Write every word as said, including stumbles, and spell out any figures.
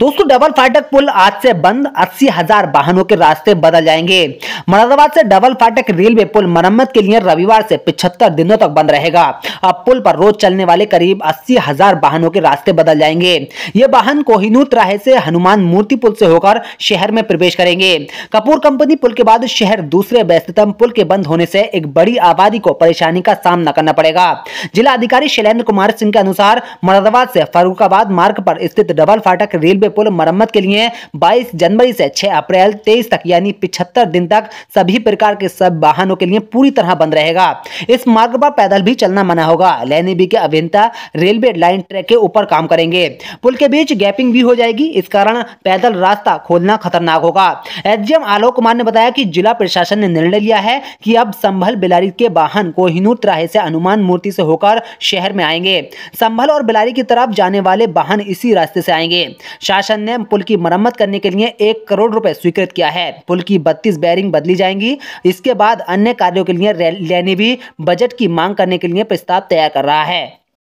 दोस्तों डबल फाटक पुल आज से बंद, अस्सी हजार वाहनों के रास्ते बदल जाएंगे। मुरादाबाद से डबल फाटक रेलवे पुल मरम्मत के लिए रविवार से पिछहत्तर दिनों तक बंद रहेगा। अब पुल पर रोज चलने वाले करीब अस्सी हजार वाहनों के रास्ते बदल जाएंगे। ये वाहन कोहिनूर राह से हनुमान मूर्ति पुल से होकर शहर में प्रवेश करेंगे। कपूर कंपनी पुल के बाद शहर दूसरे व्यस्ततम पुल के बंद होने से एक बड़ी आबादी को परेशानी का सामना करना पड़ेगा। जिला अधिकारी शैलेन्द्र कुमार सिंह के अनुसार मुरादाबाद से फर्रुखाबाद मार्ग पर स्थित डबल फाटक रेलवे पुल मरम्मत के लिए बाईस जनवरी से छह अप्रैल तेईस तक यानी पिछहत्तर दिन तक सभी प्रकार के सब वाहनों के लिए पूरी तरह बंद रहेगा। इस मार्ग पर पैदल भी चलना मना होगा। लेनेबी के अभियंता रेलवे लाइन ट्रैक के ऊपर काम करेंगे। पुल के बीच गैपिंग भी हो जाएगी, इस कारण पैदल रास्ता खोलना खतरनाक होगा। एसडीएम आलोक कुमार ने बताया कि जिला प्रशासन ने निर्णय लिया है कि अब संभल बिलारी के वाहन कोहिनूर राह से हनुमान मूर्ति से होकर शहर में आएंगे। संभल और बिलारी की तरफ जाने वाले वाहन इसी रास्ते से आएंगे। शासन ने पुल की मरम्मत करने के लिए एक करोड़ रुपए स्वीकृत किया है। पुल की बत्तीस बेयरिंग बदली जाएंगी। इसके बाद अन्य कार्यों के लिए लेनेवी बजट की मांग करने के लिए प्रस्ताव तैयार कर रहा है।